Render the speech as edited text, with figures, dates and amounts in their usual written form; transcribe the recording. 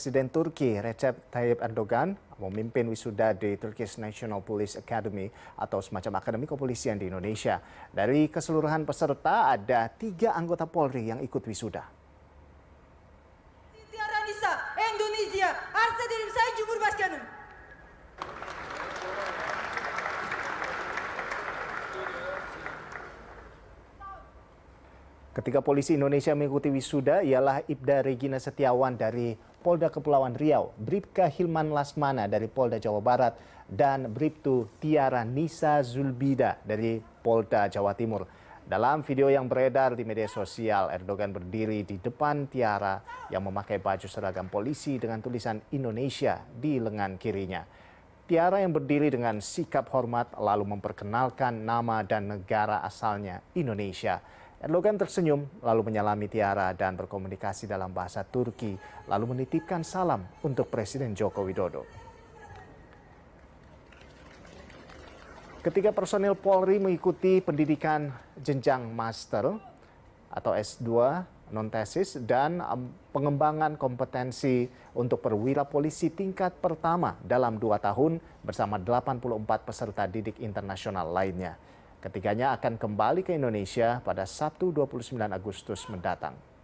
Presiden Turki Recep Tayyip Erdogan memimpin wisuda di Turkish National Police Academy atau semacam akademi kepolisian di Indonesia. Dari keseluruhan peserta ada 3 anggota Polri yang ikut wisuda. Tiara Nisa, Indonesia, arz ederim Sayın Cumhurbaşkanım. Ketiga polisi Indonesia mengikuti wisuda ialah Ipda Regina Setiawan dari Polda Kepulauan Riau, Bripka Hilman Lasmana dari Polda Jawa Barat, dan Briptu Tiara Nisa Zulbida dari Polda Jawa Timur. Dalam video yang beredar di media sosial, Erdogan berdiri di depan Tiara yang memakai baju seragam polisi dengan tulisan Indonesia di lengan kirinya. Tiara yang berdiri dengan sikap hormat lalu memperkenalkan nama dan negara asalnya, Indonesia. Erdogan tersenyum, lalu menyalami Tiara dan berkomunikasi dalam bahasa Turki, lalu menitipkan salam untuk Presiden Joko Widodo. Ketiga personil Polri mengikuti pendidikan jenjang master atau S2 non-tesis dan pengembangan kompetensi untuk perwira polisi tingkat pertama dalam 2 tahun bersama 84 peserta didik internasional lainnya. Ketiganya akan kembali ke Indonesia pada Sabtu 29 Agustus mendatang.